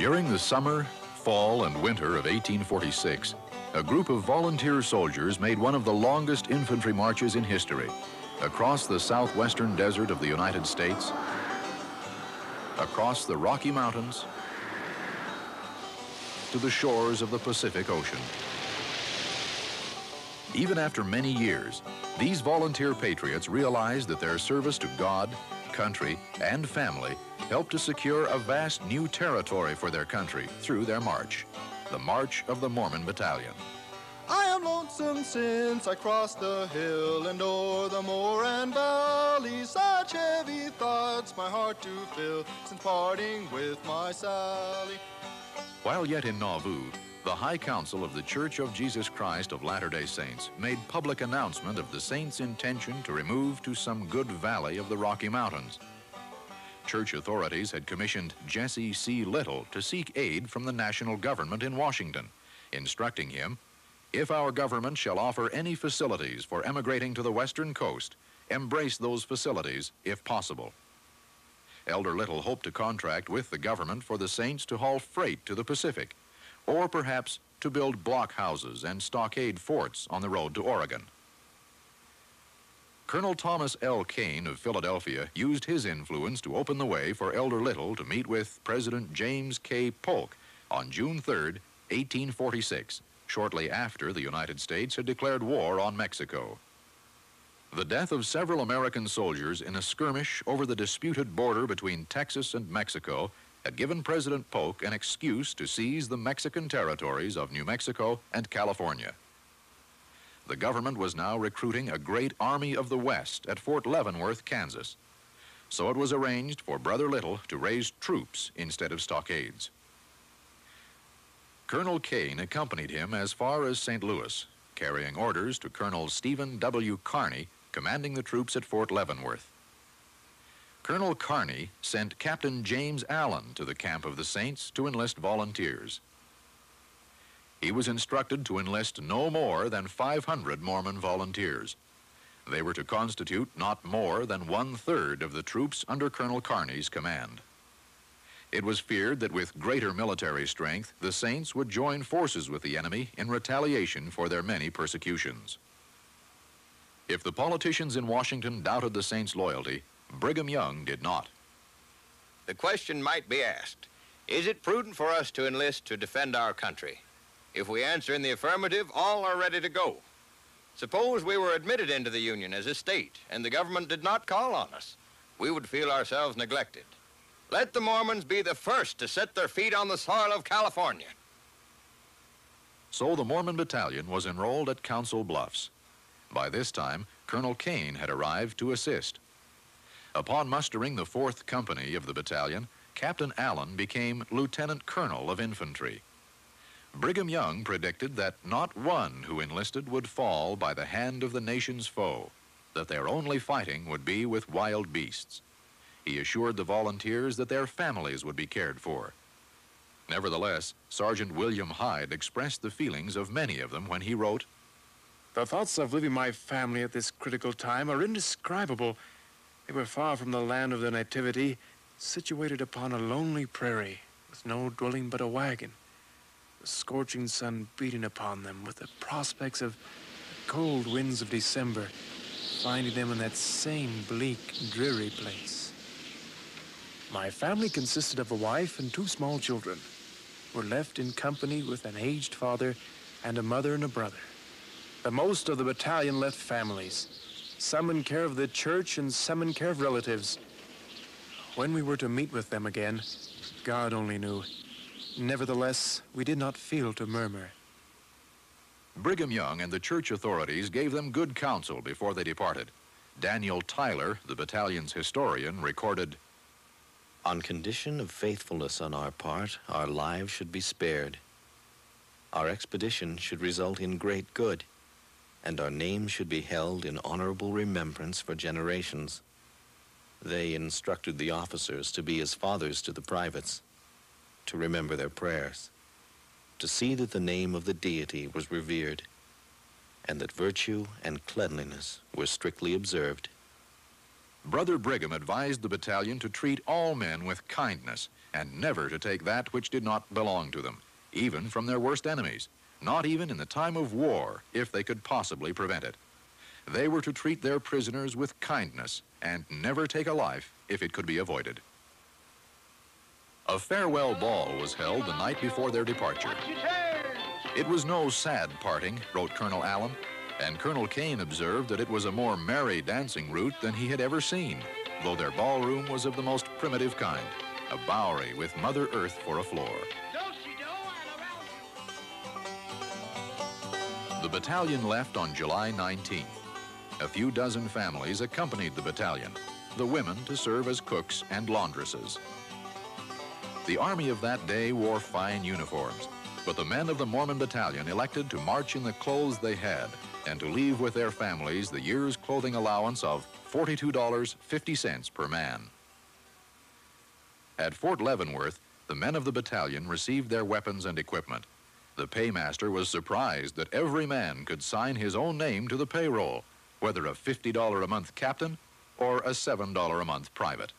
During the summer, fall, and winter of 1846, a group of volunteer soldiers made one of the longest infantry marches in history across the southwestern desert of the United States, across the Rocky Mountains, to the shores of the Pacific Ocean. Even after many years, these volunteer patriots realized that their service to God, country, and family helped to secure a vast new territory for their country through their march, the March of the Mormon Battalion. I am lonesome since I crossed the hill and o'er the moor and valley, such heavy thoughts my heart to fill since parting with my Sally. While yet in Nauvoo, the High Council of the Church of Jesus Christ of Latter-day Saints made public announcement of the Saints' intention to remove to some good valley of the Rocky Mountains. Church authorities had commissioned Jesse C. Little to seek aid from the national government in Washington, instructing him, "If our government shall offer any facilities for emigrating to the western coast, embrace those facilities if possible." Elder Little hoped to contract with the government for the Saints to haul freight to the Pacific, or perhaps to build blockhouses and stockade forts on the road to Oregon. Colonel Thomas L. Kane of Philadelphia used his influence to open the way for Elder Little to meet with President James K. Polk on June 3, 1846, shortly after the United States had declared war on Mexico. The death of several American soldiers in a skirmish over the disputed border between Texas and Mexico had given President Polk an excuse to seize the Mexican territories of New Mexico and California. The government was now recruiting a great army of the West at Fort Leavenworth, Kansas. So it was arranged for Brother Little to raise troops instead of stockades. Colonel Kane accompanied him as far as St. Louis, carrying orders to Colonel Stephen W. Kearney, commanding the troops at Fort Leavenworth. Colonel Kearney sent Captain James Allen to the camp of the Saints to enlist volunteers. He was instructed to enlist no more than 500 Mormon volunteers. They were to constitute not more than one-third of the troops under Colonel Kearney's command. It was feared that with greater military strength, the Saints would join forces with the enemy in retaliation for their many persecutions. If the politicians in Washington doubted the Saints' loyalty, Brigham Young did not. The question might be asked, is it prudent for us to enlist to defend our country? If we answer in the affirmative, all are ready to go. Suppose we were admitted into the Union as a state and the government did not call on us. We would feel ourselves neglected. Let the Mormons be the first to set their feet on the soil of California. So the Mormon Battalion was enrolled at Council Bluffs. By this time, Colonel Kane had arrived to assist. Upon mustering the 4th Company of the battalion, Captain Allen became Lieutenant Colonel of Infantry. Brigham Young predicted that not one who enlisted would fall by the hand of the nation's foe, that their only fighting would be with wild beasts. He assured the volunteers that their families would be cared for. Nevertheless, Sergeant William Hyde expressed the feelings of many of them when he wrote, "The thoughts of leaving my family at this critical time are indescribable. They were far from the land of their nativity, situated upon a lonely prairie, with no dwelling but a wagon. The scorching sun beating upon them with the prospects of the cold winds of December, finding them in that same bleak, dreary place. My family consisted of a wife and 2 small children, who were left in company with an aged father and a mother and a brother. The most of the battalion left families, some in care of the church and some in care of relatives. When we were to meet with them again, God only knew. Nevertheless, we did not fail to murmur." Brigham Young and the church authorities gave them good counsel before they departed. Daniel Tyler, the battalion's historian, recorded, "On condition of faithfulness on our part, our lives should be spared. Our expedition should result in great good, and our name should be held in honorable remembrance for generations. They instructed the officers to be as fathers to the privates, to remember their prayers, to see that the name of the deity was revered, and that virtue and cleanliness were strictly observed." Brother Brigham advised the battalion to treat all men with kindness and never to take that which did not belong to them, even from their worst enemies, not even in the time of war, if they could possibly prevent it. They were to treat their prisoners with kindness and never take a life if it could be avoided. A farewell ball was held the night before their departure. It was no sad parting, wrote Colonel Allen, and Colonel Kane observed that it was a more merry dancing route than he had ever seen, though their ballroom was of the most primitive kind, a bowery with Mother Earth for a floor. The battalion left on July 19th. A few dozen families accompanied the battalion, the women to serve as cooks and laundresses. The army of that day wore fine uniforms, but the men of the Mormon Battalion elected to march in the clothes they had and to leave with their families the year's clothing allowance of $42.50 per man. At Fort Leavenworth, the men of the battalion received their weapons and equipment. The paymaster was surprised that every man could sign his own name to the payroll, whether a $50 a month captain or a $7 a month private.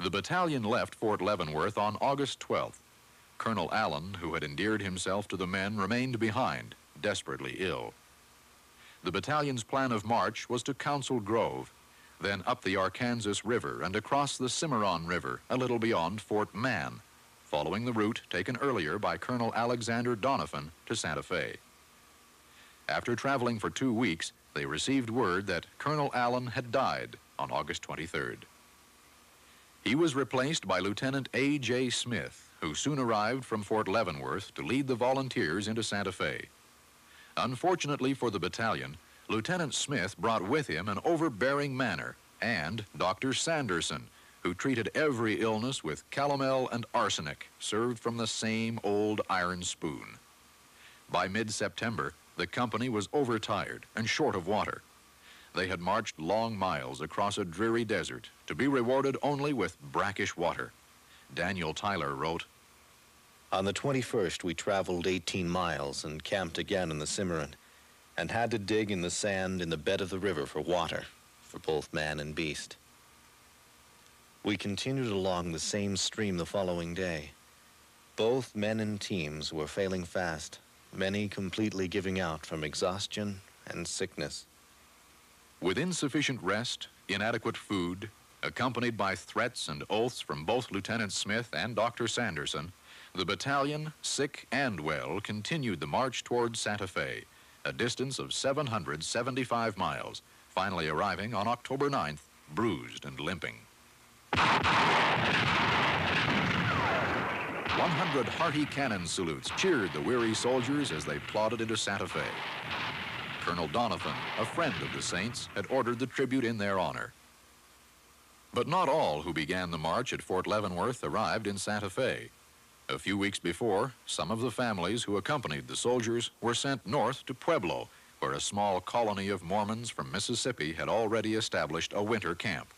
The battalion left Fort Leavenworth on August 12th. Colonel Allen, who had endeared himself to the men, remained behind, desperately ill. The battalion's plan of march was to Council Grove, then up the Arkansas River and across the Cimarron River, a little beyond Fort Mann, following the route taken earlier by Colonel Alexander Doniphan to Santa Fe. After traveling for 2 weeks, they received word that Colonel Allen had died on August 23rd. He was replaced by Lieutenant A.J. Smith, who soon arrived from Fort Leavenworth to lead the volunteers into Santa Fe. Unfortunately for the battalion, Lieutenant Smith brought with him an overbearing manner and Dr. Sanderson, who treated every illness with calomel and arsenic, served from the same old iron spoon. By mid-September, the company was overtired and short of water. They had marched long miles across a dreary desert to be rewarded only with brackish water. Daniel Tyler wrote, "On the 21st, we traveled 18 miles and camped again in the Cimarron and had to dig in the sand in the bed of the river for water for both man and beast. We continued along the same stream the following day. Both men and teams were failing fast, many completely giving out from exhaustion and sickness." With insufficient rest, inadequate food, accompanied by threats and oaths from both Lieutenant Smith and Dr. Sanderson, the battalion, sick and well, continued the march toward Santa Fe, a distance of 775 miles, finally arriving on October 9th, bruised and limping. 100 hearty cannon salutes cheered the weary soldiers as they plodded into Santa Fe. Colonel Doniphan, a friend of the Saints, had ordered the tribute in their honor. But not all who began the march at Fort Leavenworth arrived in Santa Fe. A few weeks before, some of the families who accompanied the soldiers were sent north to Pueblo, where a small colony of Mormons from Mississippi had already established a winter camp.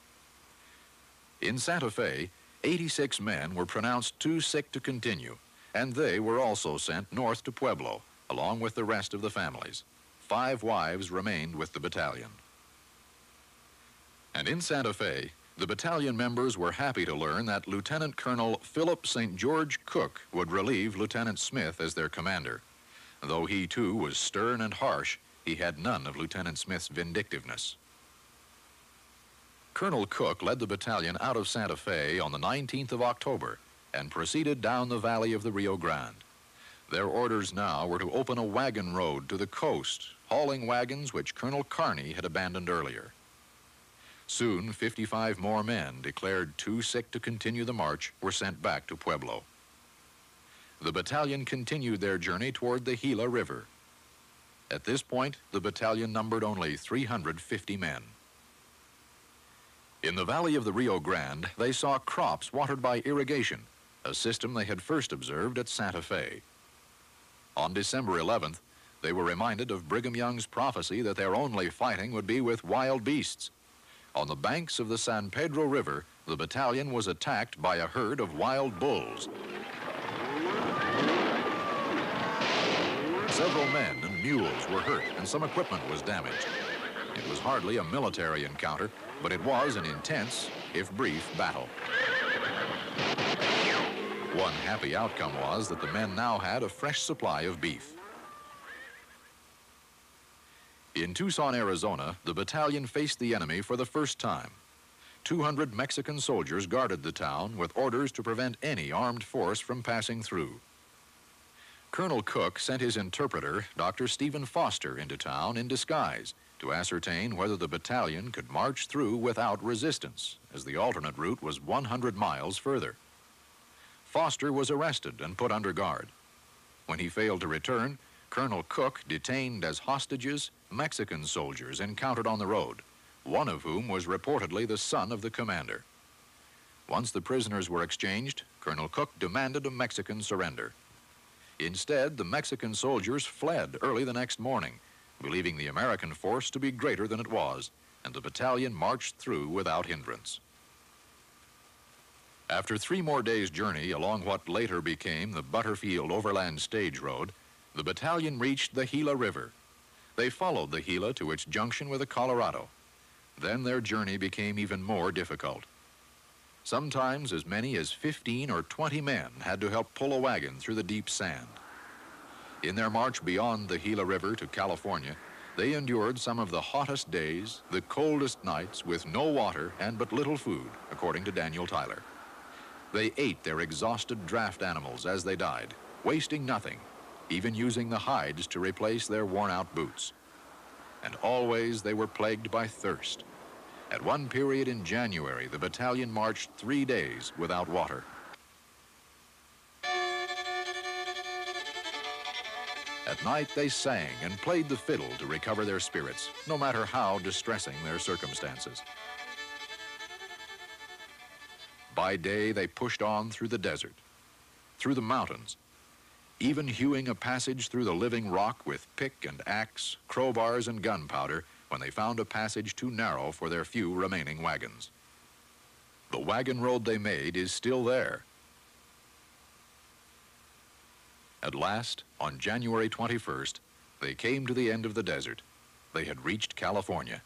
In Santa Fe, 86 men were pronounced too sick to continue, and they were also sent north to Pueblo, along with the rest of the families. 5 wives remained with the battalion. And in Santa Fe, the battalion members were happy to learn that Lieutenant Colonel Philip St. George Cooke would relieve Lieutenant Smith as their commander. Though he, too, was stern and harsh, he had none of Lieutenant Smith's vindictiveness. Colonel Cooke led the battalion out of Santa Fe on the 19th of October and proceeded down the valley of the Rio Grande. Their orders now were to open a wagon road to the coast, hauling wagons which Colonel Kearney had abandoned earlier. Soon, 55 more men, declared too sick to continue the march, were sent back to Pueblo. The battalion continued their journey toward the Gila River. At this point, the battalion numbered only 350 men. In the valley of the Rio Grande, they saw crops watered by irrigation, a system they had first observed at Santa Fe. On December 11th, they were reminded of Brigham Young's prophecy that their only fighting would be with wild beasts. On the banks of the San Pedro River, the battalion was attacked by a herd of wild bulls. Several men and mules were hurt, and some equipment was damaged. It was hardly a military encounter, but it was an intense, if brief, battle. One happy outcome was that the men now had a fresh supply of beef. In Tucson, Arizona, the battalion faced the enemy for the first time. 200 Mexican soldiers guarded the town with orders to prevent any armed force from passing through. Colonel Cooke sent his interpreter, Dr. Stephen Foster, into town in disguise to ascertain whether the battalion could march through without resistance, as the alternate route was 100 miles further. Foster was arrested and put under guard. When he failed to return, Colonel Cooke detained as hostages Mexican soldiers encountered on the road, one of whom was reportedly the son of the commander. Once the prisoners were exchanged, Colonel Cooke demanded a Mexican surrender. Instead, the Mexican soldiers fled early the next morning, believing the American force to be greater than it was, and the battalion marched through without hindrance. After 3 more days' journey along what later became the Butterfield Overland Stage Road, the battalion reached the Gila River. They followed the Gila to its junction with the Colorado. Then their journey became even more difficult. Sometimes as many as 15 or 20 men had to help pull a wagon through the deep sand. In their march beyond the Gila River to California, they endured some of the hottest days, the coldest nights, with no water and but little food, according to Daniel Tyler. They ate their exhausted draft animals as they died, wasting nothing, even using the hides to replace their worn-out boots. And always they were plagued by thirst. At one period in January, the battalion marched 3 days without water. At night, they sang and played the fiddle to recover their spirits, no matter how distressing their circumstances. By day, they pushed on through the desert, through the mountains, even hewing a passage through the living rock with pick and axe, crowbars and gunpowder when they found a passage too narrow for their few remaining wagons. The wagon road they made is still there. At last, on January 21st, they came to the end of the desert. They had reached California,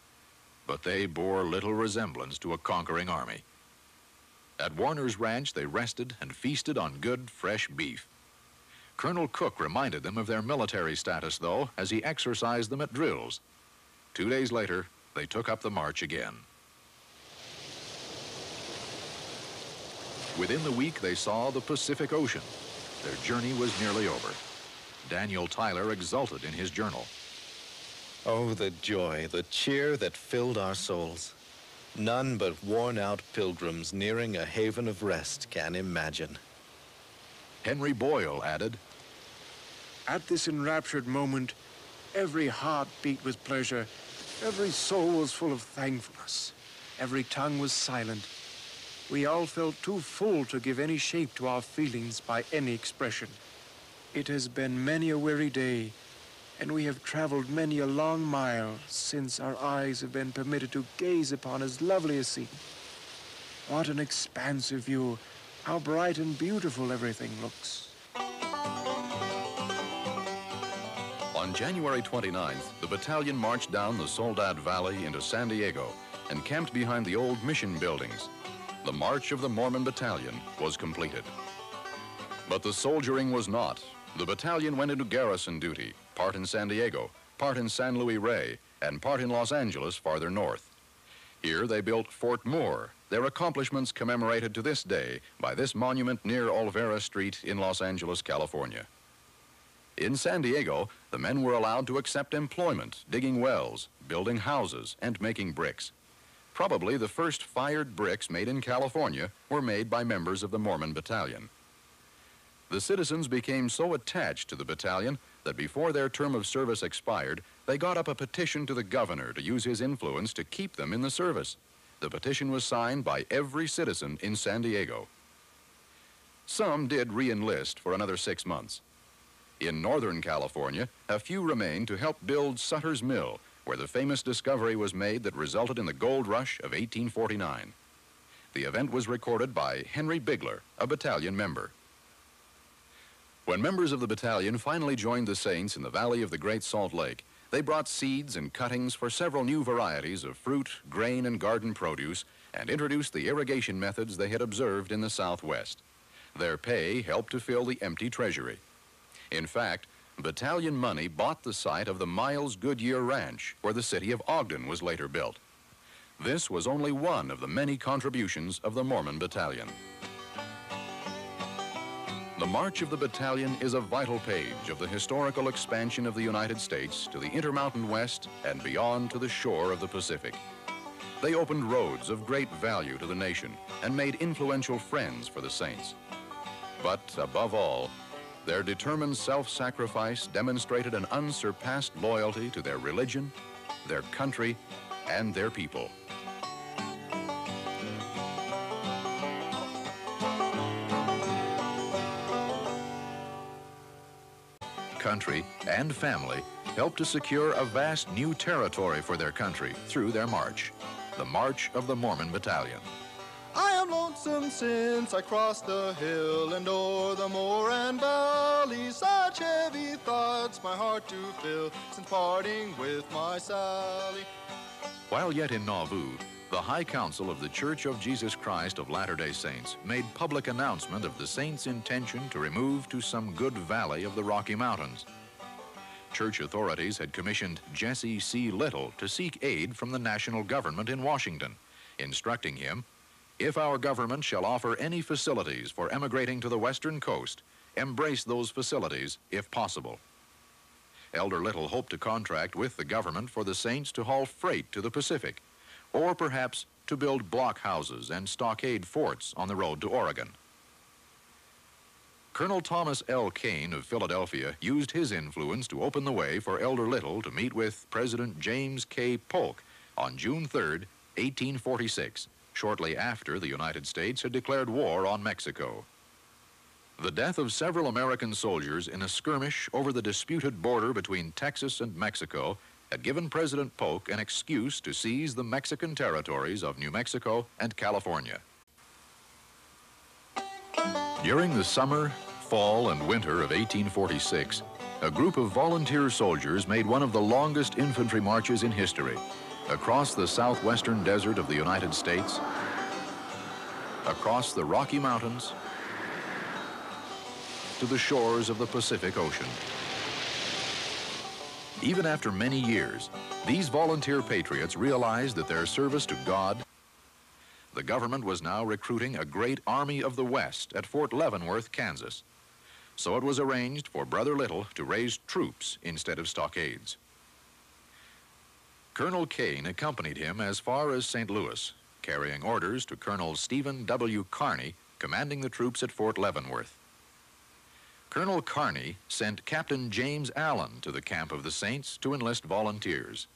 but they bore little resemblance to a conquering army. At Warner's Ranch, they rested and feasted on good, fresh beef. Colonel Cooke reminded them of their military status, though, as he exercised them at drills. 2 days later, they took up the march again. Within the week, they saw the Pacific Ocean. Their journey was nearly over. Daniel Tyler exulted in his journal. Oh, the joy, the cheer that filled our souls. None but worn-out pilgrims nearing a haven of rest can imagine. Henry Boyle added, "At this enraptured moment, every heart beat with pleasure, every soul was full of thankfulness, every tongue was silent. We all felt too full to give any shape to our feelings by any expression. It has been many a weary day, and we have traveled many a long mile since our eyes have been permitted to gaze upon as lovely a scene. What an expansive view! How bright and beautiful everything looks." On January 29th, the battalion marched down the Soldad Valley into San Diego and camped behind the old mission buildings. The march of the Mormon Battalion was completed. But the soldiering was not. The battalion went into garrison duty, part in San Diego, part in San Luis Rey, and part in Los Angeles farther north. Here they built Fort Moore, their accomplishments commemorated to this day by this monument near Olvera Street in Los Angeles, California. In San Diego, the men were allowed to accept employment, digging wells, building houses, and making bricks. Probably the first fired bricks made in California were made by members of the Mormon Battalion. The citizens became so attached to the battalion that before their term of service expired, they got up a petition to the governor to use his influence to keep them in the service. The petition was signed by every citizen in San Diego. Some did re-enlist for another 6 months. In Northern California, a few remained to help build Sutter's Mill, where the famous discovery was made that resulted in the gold rush of 1849. The event was recorded by Henry Bigler, a battalion member. When members of the battalion finally joined the Saints in the valley of the Great Salt Lake, they brought seeds and cuttings for several new varieties of fruit, grain, and garden produce and introduced the irrigation methods they had observed in the Southwest. Their pay helped to fill the empty treasury. In fact, battalion money bought the site of the Miles Goodyear Ranch, where the city of Ogden was later built. This was only one of the many contributions of the Mormon Battalion. The march of the battalion is a vital page of the historical expansion of the United States to the Intermountain West and beyond to the shore of the Pacific. They opened roads of great value to the nation and made influential friends for the saints. But above all, their determined self-sacrifice demonstrated an unsurpassed loyalty to their religion, their country, and their people. Country and family helped to secure a vast new territory for their country through their march, the March of the Mormon Battalion. I am lonesome since I crossed the hill and o'er the moor and valley. Such heavy thoughts my heart do fill since parting with my Sally. While yet in Nauvoo, the High Council of the Church of Jesus Christ of Latter-day Saints made public announcement of the saints' intention to remove to some good valley of the Rocky Mountains. Church authorities had commissioned Jesse C. Little to seek aid from the national government in Washington, instructing him, "If our government shall offer any facilities for emigrating to the western coast, embrace those facilities if possible." Elder Little hoped to contract with the government for the saints to haul freight to the Pacific, or perhaps to build blockhouses and stockade forts on the road to Oregon. Colonel Thomas L. Kane of Philadelphia used his influence to open the way for Elder Little to meet with President James K. Polk on June 3, 1846. Shortly after the United States had declared war on Mexico. The death of several American soldiers in a skirmish over the disputed border between Texas and Mexico had given President Polk an excuse to seize the Mexican territories of New Mexico and California. During the summer, fall, and winter of 1846, a group of volunteer soldiers made one of the longest infantry marches in history, across the southwestern desert of the United States, across the Rocky Mountains, to the shores of the Pacific Ocean. Even after many years, these volunteer patriots realized that their service to God, the government was now recruiting a great Army of the West at Fort Leavenworth, Kansas. So it was arranged for Brother Little to raise troops instead of stockades. Colonel Kane accompanied him as far as St. Louis, carrying orders to Colonel Stephen W. Kearney, commanding the troops at Fort Leavenworth. Colonel Kearney sent Captain James Allen to the camp of the saints to enlist volunteers.